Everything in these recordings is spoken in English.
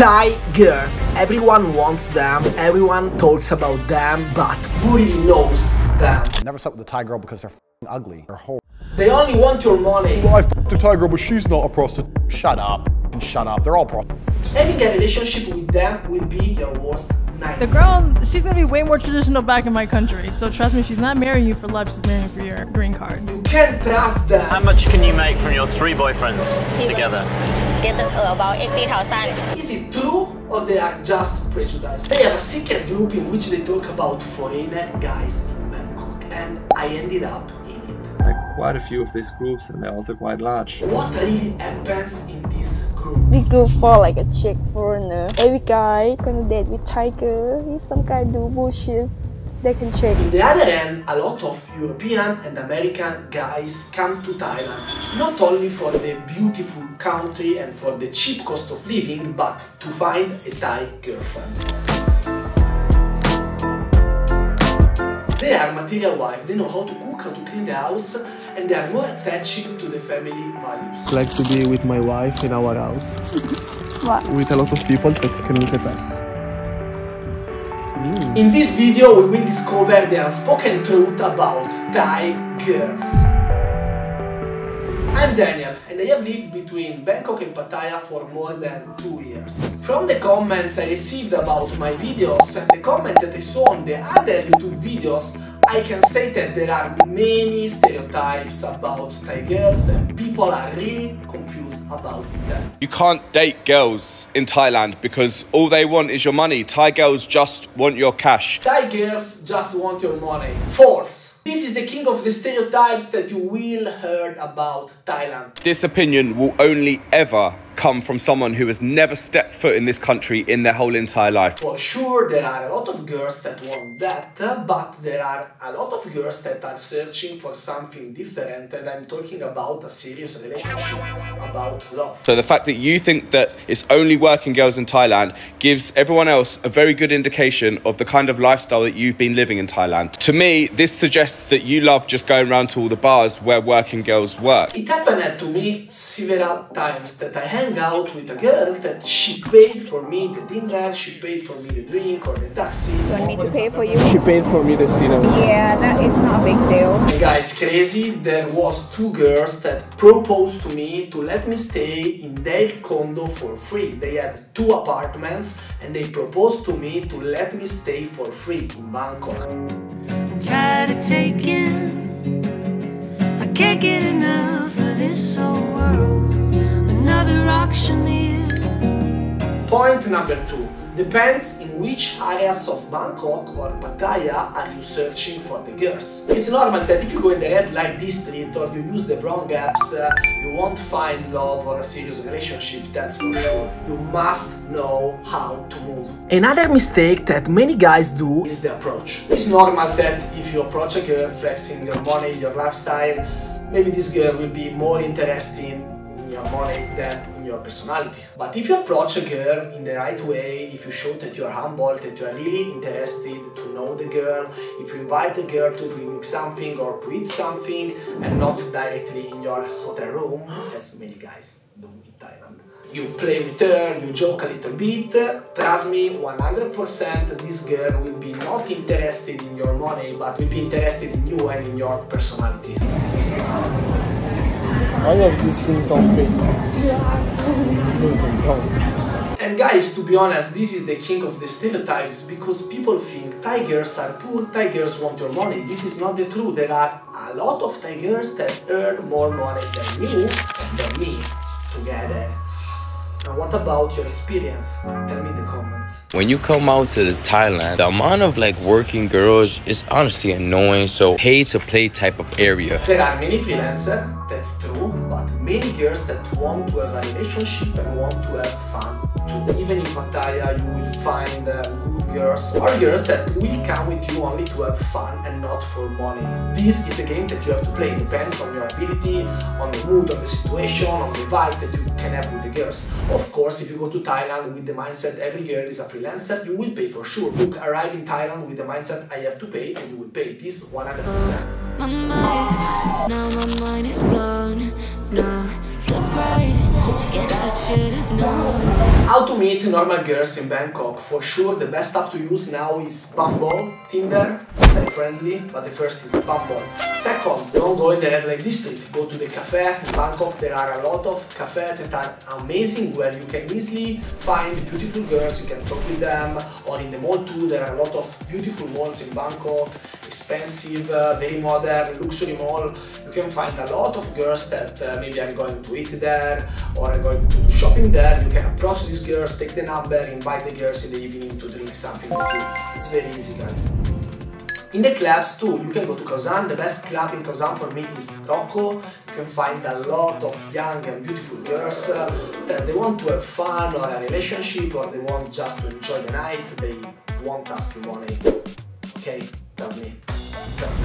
Thai girls, everyone wants them, everyone talks about them, but who really knows them? I never slept with a Thai girl because they're ugly, they're whore. They only want your money. Well, I fucked a Thai girl, but she's not a prostitute. Shut up, and shut up, they're all prostitutes. Having a relationship with them will be your worst nightmare. The girl, she's gonna be way more traditional back in my country, so trust me, she's not marrying you for love, she's marrying you for your green card. You can't trust them. How much can you make from your 3 boyfriends together? Get about 80,000. Is it true or they are just prejudiced? They have a secret group in which they talk about foreigner guys in Bangkok, and I ended up in it. There are quite a few of these groups and they're also quite large. What really happens in this group? They go for like a Czech foreigner. Every guy gonna date with tiger. If some guy do bullshit, they can check. On the other hand, a lot of European and American guys come to Thailand, not only for the beautiful country and for the cheap cost of living, but to find a Thai girlfriend. They are material wife, they know how to cook, how to clean the house, and they are more attaching to the family values. I like to be with my wife in our house. What? With a lot of people that can look at us. In this video, we will discover the unspoken truth about Thai girls. I'm Daniel, and I have lived between Bangkok and Pattaya for more than 2 years. From the comments I received about my videos and the comment that I saw on the other YouTube videos, I can say that there are many stereotypes about Thai girls and people are really confused about them. You can't date girls in Thailand because all they want is your money. Thai girls just want your cash. Thai girls just want your money. False. This is the king of the stereotypes that you will heard about Thailand. This opinion will only ever come from someone who has never stepped foot in this country in their whole entire life. For sure, there are a lot of girls that want that, but there are a lot of girls that are searching for something different, and I'm talking about a serious relationship, about love. So the fact that you think that it's only working girls in Thailand gives everyone else a very good indication of the kind of lifestyle that you've been living in Thailand. To me, this suggests that you love just going around to all the bars where working girls work. It happened to me several times that I hang out with a girl that she paid for me the dinner, she paid for me the drink or the taxi. Do I need to pay for you? She paid for me the dinner. Yeah, that is not a big deal. The guy's crazy. There was 2 girls that proposed to me to let me stay in their condo for free. They had 2 apartments and they proposed to me to let me stay for free in Bangkok. I'm tired of taking, I can't get enough of this old world. Another auctioneer. Point number 2. Depends in which areas of Bangkok or Pattaya are you searching for the girls. It's normal that if you go in the red light district or you use the wrong apps, you won't find love or a serious relationship, that's for sure. You must know how to move. Another mistake that many guys do is the approach. It's normal that if you approach a girl flexing your money, your lifestyle, maybe this girl will be more interesting your money than in your personality. But if you approach a girl in the right way, if you show that you are humble, that you are really interested to know the girl, if you invite the girl to drink something or to eat something and not directly in your hotel room, as many guys do in Thailand, you play with her, you joke a little bit, trust me, 100% this girl will be not interested in your money, but will be interested in you and in your personality. I love this ringtone face. And guys, to be honest, this is the king of the stereotypes because people think Thai girls are poor, Thai girls want your money. This is not the truth. There are a lot of Thai girls that earn more money than you and than me together. And what about your experience? Tell me in the comments. When you come out to Thailand, the amount of like working girls is honestly annoying, so pay to play type of area. There are many freelancers, that's true, but many girls that want to have a relationship and want to have fun too. Even in Pattaya you will find good girls or girls that will come with you only to have fun and not for money. This is the game that you have to play. It depends on your ability, on the mood, on the situation, on the vibe that you can have with the girls. Of course, if you go to Thailand with the mindset every girl is a freelancer, you will pay for sure. Look, arrive in Thailand with the mindset I have to pay, and you will pay this 100%. My mind, now my mind is blown, no surprise. How to meet normal girls in Bangkok? For sure, the best app to use now is Bumble, Tinder, they're friendly, but the first is Bumble. Second, don't go in the red light district, go to the cafe. In Bangkok there are a lot of cafes that are amazing, where you can easily find beautiful girls, you can talk with them, or in the mall too, there are a lot of beautiful malls in Bangkok, expensive, very modern, luxury mall. You can find a lot of girls that maybe I'm going to eat there, or I'm going to do shopping there. You can approach these girls, take the number, invite the girls in the evening to drink something with you. It's very easy, guys. In the clubs too, you can go to Kazan. The best club in Kazan for me is Rocco. You can find a lot of young and beautiful girls that they want to have fun or a relationship, or they want just to enjoy the night. They won't ask you money. Okay, that's me.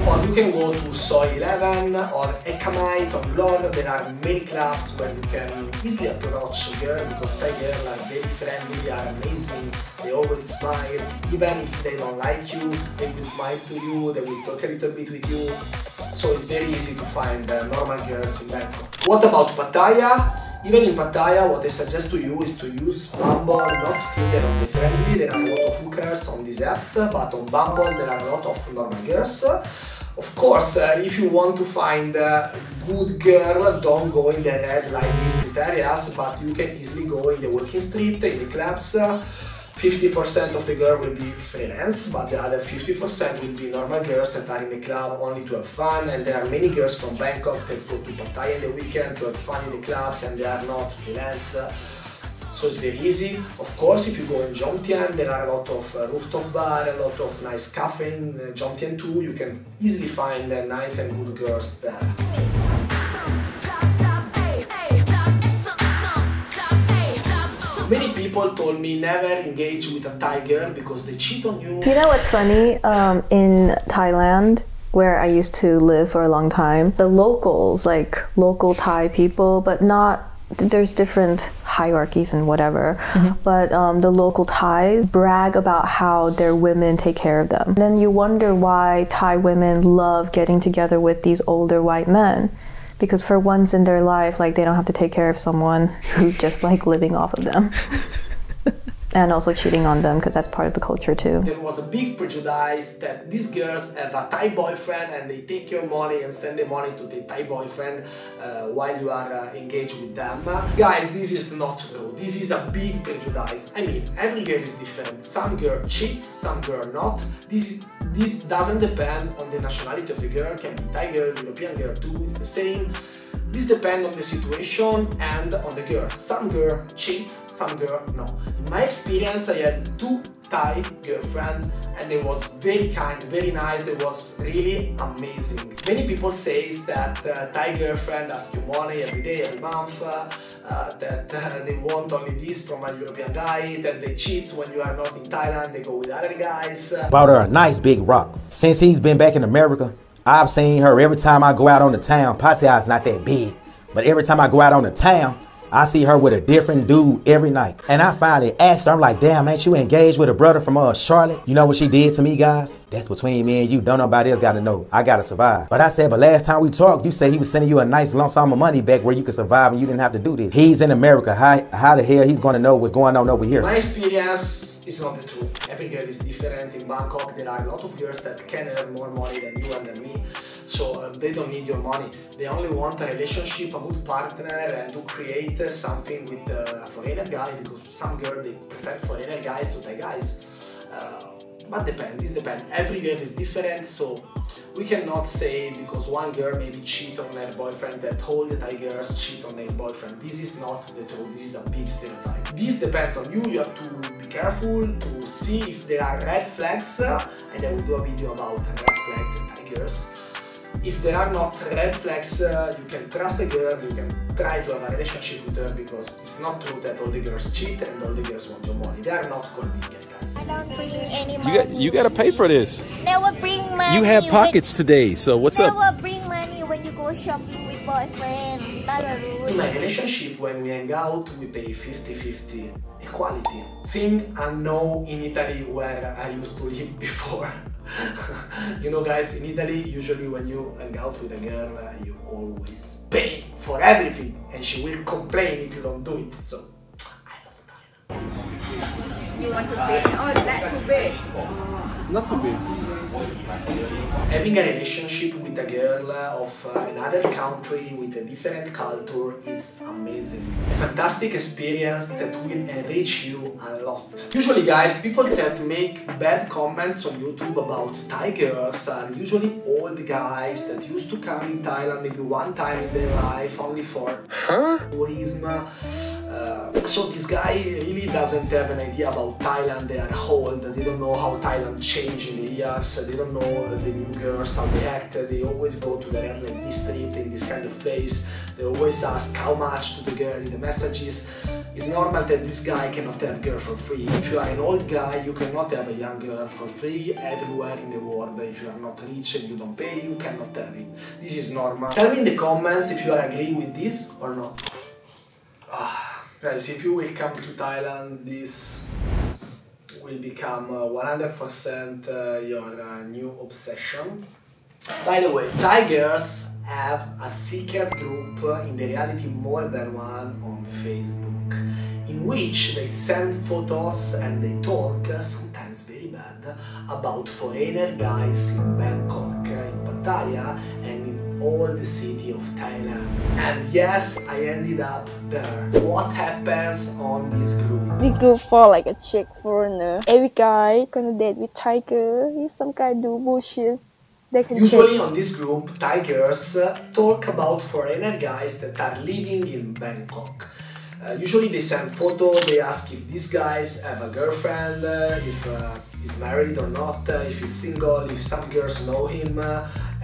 Or you can go to Soi 11 or Ekamai, Lor. There are many clubs where you can easily approach a girl, because Thai girls are very friendly, are amazing, they always smile. Even if they don't like you, they will smile to you, they will talk a little bit with you. So it's very easy to find normal girls in Bangkok. What about Pattaya? Even in Pattaya, what I suggest to you is to use Bumble, not Tinder or the friendly. There are a lot of hookers on these apps, but on Bumble there are a lot of normal girls. Of course, if you want to find a good girl, don't go in the red light district areas, but you can easily go in the walking street, in the clubs. 50% of the girl will be freelance, but the other 50% will be normal girls that are in the club only to have fun. And there are many girls from Bangkok that go to Pattaya in the weekend to have fun in the clubs, and they are not freelance. So it's very easy. Of course, if you go in Jomtian, there are a lot of rooftop bar, a lot of nice cafe in Jomtian too. You can easily find nice and good girls there. Many people told me never engage with a Thai girl because they cheat on you. You know what's funny? In Thailand, where I used to live for a long time, the locals, like local Thai people, but not, there's different hierarchies and whatever, but the local Thais brag about how their women take care of them. And then you wonder why Thai women love getting together with these older white men. Because for once in their life, like, they don't have to take care of someone who's just like living off of them. And also cheating on them, because that's part of the culture too. There was a big prejudice that these girls have a Thai boyfriend and they take your money and send the money to the Thai boyfriend while you are engaged with them. Guys, this is not true. This is a big prejudice. I mean, every girl is different. Some girl cheats, some girl not. This doesn't depend on the nationality of the girl. Can be Thai girl, European girl too, it's the same. This depends on the situation and on the girl. Some girl cheats, some girl no. In my experience, I had two Thai girlfriends, and they was very kind, very nice, they was really amazing. Many people say that Thai girlfriend asks you money every day, every month, that they want only this from a European guy, that they cheat when you are not in Thailand, they go with other guys. Bought her a nice big rock. Since he's been back in America, I've seen her every time I go out on the town. Pattaya's not that big, but every time I go out on the town, I see her with a different dude every night. And I finally asked her, I'm like, damn, ain't you engaged with a brother from Charlotte? You know what she did to me, guys? That's between me and you. Don't nobody else gotta know. I gotta survive. But I said, but last time we talked, you said he was sending you a nice lump sum of money back where you could survive and you didn't have to do this. He's in America. How the hell he's gonna know what's going on over here? My experience is not the truth. Every girl is different. In Bangkok, there are a lot of girls that can earn more money than you and than me. So they don't need your money. They only want a relationship, a good partner, and to create something with a foreigner guy, because some girls, they prefer foreigner guys to Thai guys. But this depends. Every girl is different, so we cannot say because one girl maybe cheat on her boyfriend that all the Thai girls cheat on their boyfriend. This is not the truth. This is a big stereotype. This depends on you. You have to be careful to see if there are red flags, and I will do a video about red flags in Thai girls. If there are not red flags, you can trust a girl, you can try to have a relationship with her, because it's not true that all the girls cheat and all the girls want your money. They are not convenient, guys. I don't bring any money. You got to pay for this. Never bring money. You have pockets today, so what's up? Never bring money when you go shopping with boyfriend. In my relationship, when we hang out, we pay 50-50. Equality. Thing unknown in Italy, where I used to live before. You know, guys, in Italy, usually when you hang out with a girl, you always pay for everything, and she will complain if you don't do it. So I love Thailand. You want to fit? Oh, that's too big. It's not too big. Having a relationship with a girl of another country with a different culture is amazing. A fantastic experience that will enrich you a lot. Usually, guys, people that make bad comments on YouTube about Thai girls are usually old guys that used to come in Thailand maybe one time in their life only for tourism. So this guy really doesn't have an idea about Thailand. They are old, they don't know how Thailand changed in the years, they don't know the new girls, how they act, they always go to the red light district in this kind of place, they always ask how much to the girl in the messages. It's normal that this guy cannot have girl for free. If you are an old guy, you cannot have a young girl for free everywhere in the world. If you are not rich and you don't pay, you cannot have it. This is normal. Tell me in the comments if you agree with this or not. Guys, if you will come to Thailand, this will become 100% your new obsession. By the way, Thai girls have a secret group, in the reality more than one, on Facebook, in which they send photos and they talk, sometimes very bad, about foreigner guys in Bangkok, in Pattaya, and in all the city of Thailand. And yes, I ended up there. What happens on this group? We go for like a Czech foreigner. Every guy gonna date with Thai girl. He's some guy do bullshit. Usually on this group, Thai girls talk about foreigner guys that are living in Bangkok. Usually they send photos, they ask if these guys have a girlfriend, if he's married or not, if he's single, if some girls know him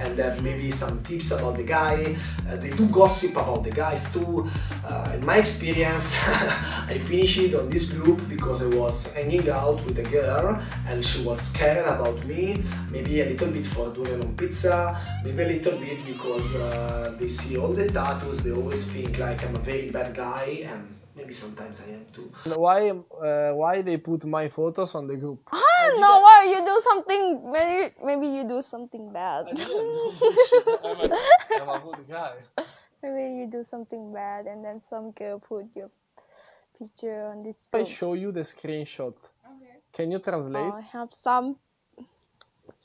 and have maybe some tips about the guy. They do gossip about the guys too. In my experience, I finished it on this group because I was hanging out with a girl and she was scared about me, maybe a little bit for durianonpizza, maybe a little bit because they see all the tattoos, they always think like I'm a very bad guy, and maybe sometimes I am too. Why they put my photos on the group? I don't know why you do something. Maybe you do something bad. I'm a good guy. Maybe you do something bad, and then some girl put your picture on this group. I show you the screenshot. Okay. Can you translate? I have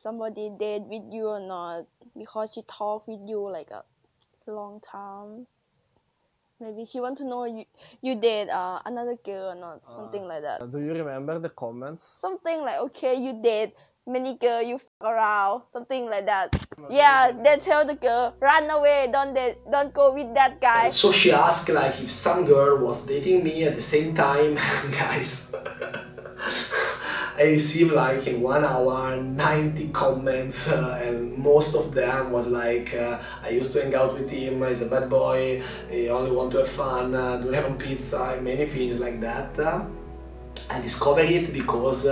somebody date with you or not, because she talked with you like a long time. Maybe she want to know you date another girl or not, something like that. Do you remember the comments? Something like, okay, you date many girl, you f*** around, something like that. Yeah, they tell the girl, run away, don't go with that guy. And so she asked like if some girl was dating me at the same time, guys. I received like in 1 hour 90 comments and most of them was like I used to hang out with him, he's a bad boy, he only want to have fun, durianonpizza, many things like that. I discovered it because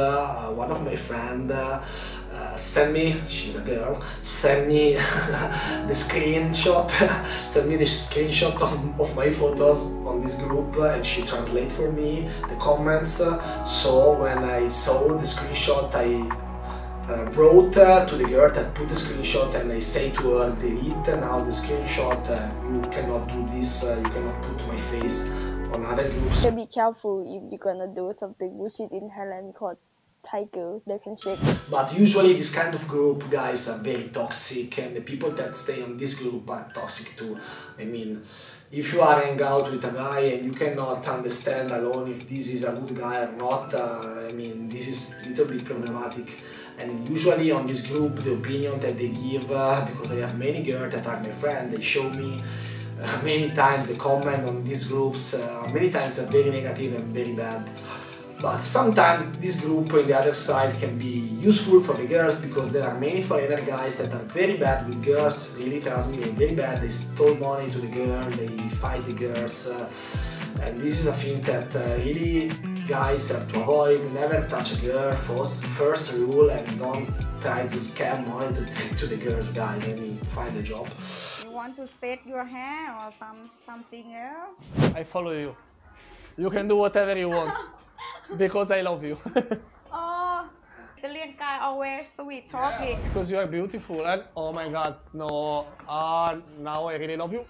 one of my friends sent me, she's a girl, sent me the screenshot, sent me the screenshot of my photos on this group, and she translated for me the comments. So when I saw the screenshot, I wrote to the girl that put the screenshot and I say to her, delete now the screenshot, you cannot do this, you cannot put my face on other groups. Be careful if you're gonna do something bullshit in Thailand called Tiger, they can check. But usually this kind of group, guys, are very toxic, and the people that stay on this group are toxic too. I mean, if you are hanging out with a guy and you cannot understand alone if this is a good guy or not, I mean, this is a little bit problematic. And usually on this group, the opinion that they give, because I have many girls that are my friend, they show me many times the comment on these groups, many times they're very negative and very bad. But sometimes this group on the other side can be useful for the girls, because there are many foreigner guys that are very bad with girls, really, trust me, they're very bad, they stole money to the girl, they fight the girls, and this is a thing that really guys have to avoid. Never touch a girl, first rule, and don't try to scam money to the girls, guys, I mean, find a job. You want to set your hair or something else? I follow you. You can do whatever you want. Because I love you. Oh, the Italian guy always sweet talking. Yeah. Because you are beautiful and oh my god, no, now I really love you.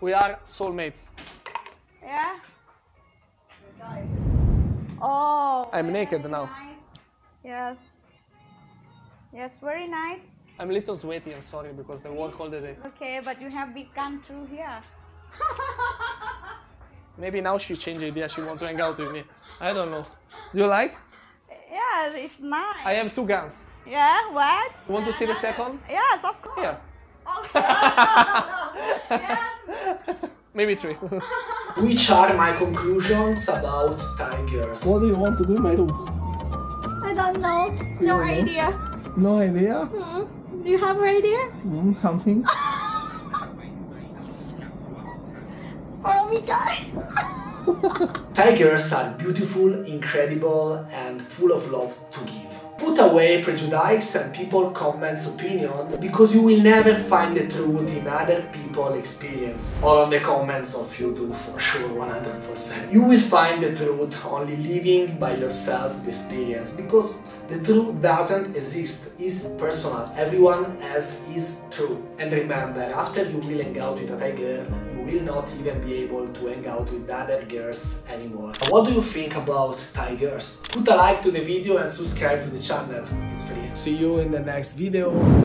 We are soulmates. Yeah? Oh. I'm naked now. Nice. Yes. Yes, very nice. I'm a little sweaty, I'm sorry, because I work all the day. Okay, but you have become true here. Maybe now she changed idea, she wants to hang out with me. I don't know. You like? Yeah, it's nice. I have two guns. Yeah, what? You want to see the second? Yes, of course. Yeah. Okay. Yes. Maybe three. Which are my conclusions about tigers? What do you want to do in my room? I don't know. No idea. No idea? Mm-hmm. Do you have an idea? Mm, something. Follow me, guys! Tigers are beautiful, incredible, and full of love to give. Put away prejudice and people comments opinion, because you will never find the truth in other people's experience or on the comments of YouTube, for sure, 100%. You will find the truth only living by yourself the experience, because the truth doesn't exist, it's personal, everyone has his truth. And remember, after you will hang out with a tiger, will not even be able to hang out with other girls anymore. What do you think about tigers? Put a like to the video and subscribe to the channel, it's free. See you in the next video.